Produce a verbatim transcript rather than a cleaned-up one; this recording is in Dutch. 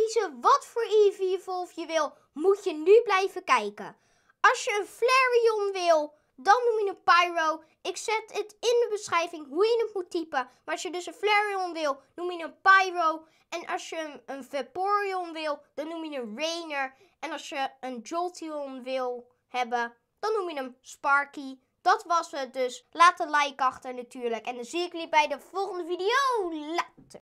kiezen wat voor Eevee-evolve je wil, moet je nu blijven kijken. Als je een Flareon wil, dan noem je een Pyro. Ik zet het in de beschrijving hoe je het moet typen. Maar als je dus een Flareon wil, noem je een Pyro. En als je een, een Vaporeon wil, dan noem je een Rainer. En als je een Jolteon wil hebben, dan noem je hem Sparky. Dat was het dus. Laat een like achter natuurlijk. En dan zie ik jullie bij de volgende video. Later.